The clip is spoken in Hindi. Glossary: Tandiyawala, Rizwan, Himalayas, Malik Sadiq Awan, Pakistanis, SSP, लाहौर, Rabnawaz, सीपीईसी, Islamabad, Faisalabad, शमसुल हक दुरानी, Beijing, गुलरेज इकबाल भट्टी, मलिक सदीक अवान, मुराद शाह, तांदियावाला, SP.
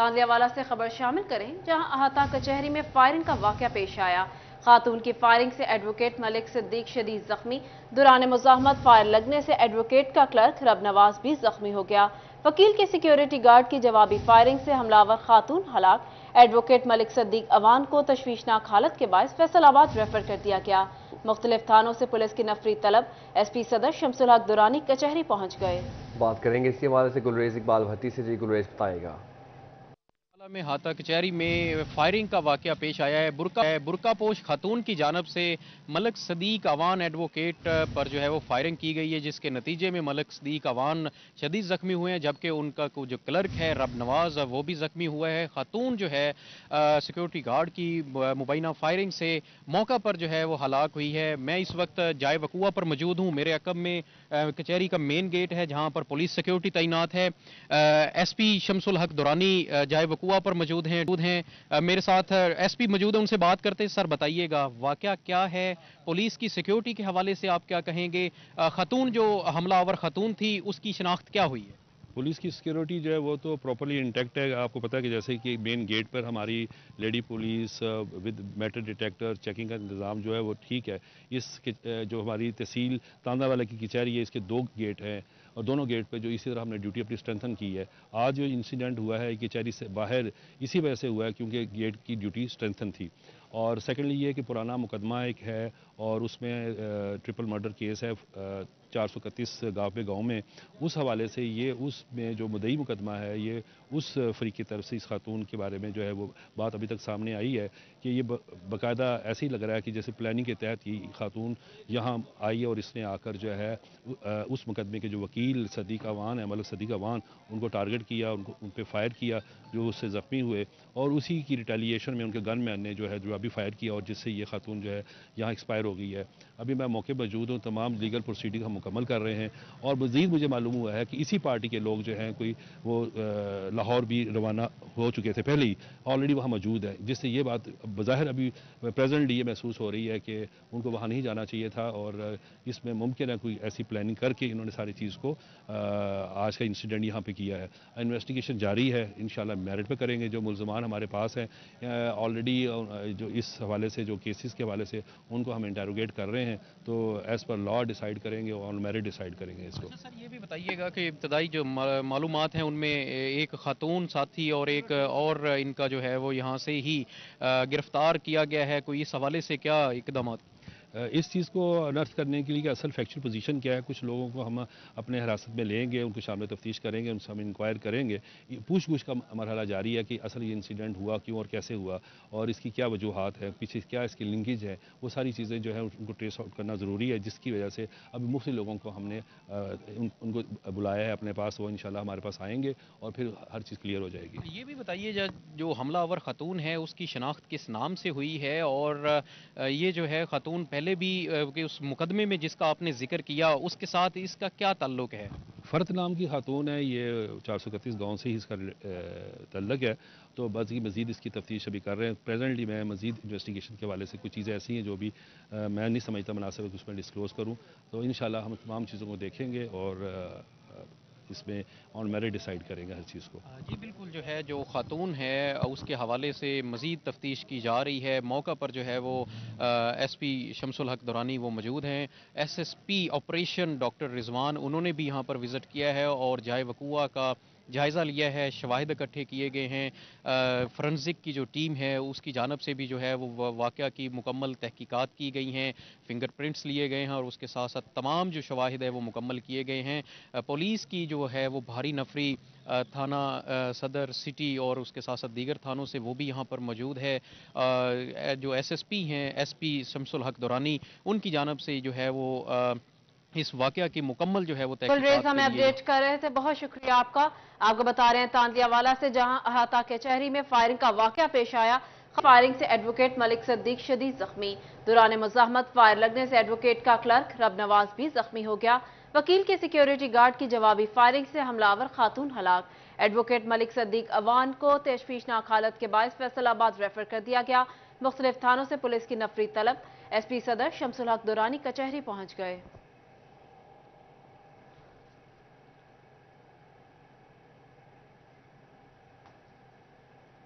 तांदियावाला से खबर शामिल करें, जहां अहाता कचहरी में फायरिंग का वाकया पेश आया। खातून की फायरिंग से एडवोकेट मलिक सदीक शदीद जख्मी, दुरान मुजाहमत फायर लगने से एडवोकेट का क्लर्क रबनवाज भी जख्मी हो गया। वकील के सिक्योरिटी गार्ड की जवाबी फायरिंग से हमलावर खातून हलाक। एडवोकेट मलिक सदीक अवान को तशवीशनाक हालत के बायस फैसलाबाद रेफर कर दिया गया। मुख्तलिफ थानों से पुलिस की नफरी तलब। SP सदर शमसुल हक दुरानी कचहरी पहुँच गए। बात करेंगे इसी हवाले से गुलरेज इकबाल भट्टी से। जी गुलरेज बताएगा। में हाथा कचहरी में फायरिंग का वाकया पेश आया है। बुरकापोश खातून की जानब से मलक सदीक अवान एडवोकेट पर जो है वो फायरिंग की गई है, जिसके नतीजे में मलक सदीक अवान शदीद ज़ख्मी हुए हैं, जबकि उनका जो क्लर्क है रबनवाज वो भी ज़ख्मी हुआ है। खातून जो है सिक्योरिटी गार्ड की मुबैना फायरिंग से मौका पर जो है वो हलाक हुई है। मैं इस वक्त जाए वकूआ पर मौजूद हूँ। मेरे अकब में कचहरी का मेन गेट है, जहाँ पर पुलिस सिक्योरिटी तैनात है। SP शमसुल हक दुरानी जाए वकूआ पर मौजूद हैं। मेरे साथ SP मौजूद हैं, उनसे बात करते हैं। सर बताइएगा वाकया क्या है, पुलिस की सिक्योरिटी के हवाले से आप क्या कहेंगे? खातून जो हमलावर खातून थी उसकी शनाख्त क्या हुई है? पुलिस की सिक्योरिटी जो है वो तो प्रॉपर्ली इंटैक्ट है। आपको पता है कि जैसे कि मेन गेट पर हमारी lady police with metal detector checking का इंतज़ाम जो है वो ठीक है। इस जो हमारी तहसील तांदावाला की कचहरी है, इसके 2 गेट हैं और दोनों गेट पे जो इसी तरह हमने ड्यूटी अपनी स्ट्रेंथन की है। आज जो इंसिडेंट हुआ है कचहरी से बाहर इसी वजह से हुआ है क्योंकि गेट की ड्यूटी स्ट्रेंथन थी। और सेकेंडली ये कि पुराना मुकदमा एक है और उसमें ट्रिपल मर्डर केस है 431 गाँव पे गाँव में। उस हवाले से ये उसमें जो मुदई मुकदमा है ये उस फ्री की तरफ से इस खातून के बारे में जो है वो बात अभी तक सामने आई है कि ये बाकायदा ऐसे ही लग रहा है कि जैसे प्लानिंग के तहत ये खातून यहाँ आई है और इसने आकर जो है उस मुकदमे के जो वकील सदीक अवान है मलिक सदीक अवान उनको टारगेट किया, उनको उन पर फायर किया जो उससे ज़ख्मी हुए और उसी की रिटेलिएशन में उनके गनमैन ने जो अभी फायर किया और जिससे ये खातून जो है यहाँ एक्सपायर हो गई है। अभी मैं मौके पर मौजूद हूँ, तमाम लीगल प्रोसीडिंग हम मुकम्मल कर रहे हैं और मज़ीद मुझे मालूम हुआ है कि इसी पार्टी के लोग जो हैं कोई वो लाहौर भी रवाना हो चुके थे, पहले ही ऑलरेडी वहाँ मौजूद है, जिससे ये बात बज़ाहिर अभी प्रेजेंटली ये महसूस हो रही है कि उनको वहाँ नहीं जाना चाहिए था और इसमें मुमकिन है कोई ऐसी प्लानिंग करके इन्होंने सारी चीज़ को आज का इंसिडेंट यहाँ पर किया है। इन्वेस्टिगेशन जारी है, इंशाल्लाह मेरिट पर करेंगे। जो मुलजमान हमारे पास हैं ऑलरेडी जो इस हवाले से जो केसेस के हवाले से उनको हम इंटेरोगेट कर रहे हैं तो एज़ पर लॉ डिसाइड करेंगे और मेरिट डिसाइड करेंगे इसको। अच्छा सर ये भी बताइएगा कि इब्तदाई जो मालूमात हैं उनमें एक खातून साथी और एक और इनका जो है वो यहाँ से ही गिरफ्तार किया गया है, कोई इस हवाले से क्या इकदाम? इस चीज़ को अनर्थ करने के लिए कि असल फैक्चुअल पोजीशन क्या है, कुछ लोगों को हम अपने हिरासत में लेंगे, उनको शामिल तफ्तीश करेंगे, उनसे हम इंक्वायर करेंगे। पूछ-गूछ का मरहला जारी है कि असल ये इंसिडेंट हुआ क्यों और कैसे हुआ और इसकी क्या वजूहात है, पीछे क्या इसकी लिंकेज है, वो सारी चीज़ें जो है उनको ट्रेस आउट करना ज़रूरी है, जिसकी वजह से अभी मुख्तलिफ लोगों को हमने उनको बुलाया है अपने पास। वो इंशाल्लाह हमारे पास आएँगे और फिर हर चीज़ क्लियर हो जाएगी। ये भी बताइए जो हमलावर खातून है उसकी शनाख्त किस नाम से हुई है और ये जो है खातून पहले भी कि उस मुकदमे में जिसका आपने जिक्र किया उसके साथ इसका क्या ताल्लुक है? फ़रत नाम की खातून है, ये 431 गाँव से ही इसका तल्लक है तो बस की मज़ीद इसकी तफ्तीश अभी कर रहे हैं। प्रेजेंटली मैं मज़ीद इन्वेस्टिगेशन के हवाले से कुछ चीज़ें ऐसी हैं जो भी मैं नहीं समझता मुनासिब है कि उसमें डिस्क्लोज़ करूँ, तो इंशाल्लाह हम तमाम चीज़ों को देखेंगे और इसमें ऑन मेरिट डिसाइड करेंगे हर चीज़ को। जी बिल्कुल, जो है जो खातून है उसके हवाले से मज़ीद तफ्तीश की जा रही है। मौका पर जो है वो SP शमसुल हक दुरानी वो मौजूद हैं। SSP ऑपरेशन डॉक्टर रिजवान उन्होंने भी यहाँ पर विज़िट किया है और जाए वकूआ का जायज़ा लिया है, शवाहिद इकट्ठे किए गए हैं, फॉरेंसिक की जो टीम है उसकी जानब से भी जो है वो वाक़या की मुकम्मल तहकीकात की गई हैं, फिंगरप्रिंट्स लिए गए हैं और उसके साथ साथ तमाम जो शवाहिद है वो मुकम्मल किए गए हैं। पुलिस की जो है वो भारी नफरी थाना सदर सिटी और उसके साथ साथ दीगर थानों से वो भी यहाँ पर मौजूद है। जो SSP हैं SP शमसुल हक दुरानी उनकी जानब से जो है वो इस वाकया की मुकम्मल जो है वो तहकीकात हमें अपडेट कर रहे थे। बहुत शुक्रिया आपका। आपको बता रहे हैं तांदियावाला से, जहां अहाता कचहरी में फायरिंग का वाकया पेश आया। फायरिंग से एडवोकेट मलिक सदीक शदीद जख्मी, दुरान मुजाहमत फायर लगने से एडवोकेट का क्लर्क रबनवाज भी जख्मी हो गया। वकील के सिक्योरिटी गार्ड की जवाबी फायरिंग से हमलावर खातून हलाक। एडवोकेट मलिक सदीक अवान को तशवीशनाक हालत के बायस फैसलाबाद रेफर कर दिया गया। मुख्तलिफ थानों से पुलिस की नफरी तलब। SP सदर शमसुल हक दुरानी कचहरी पहुंच गए।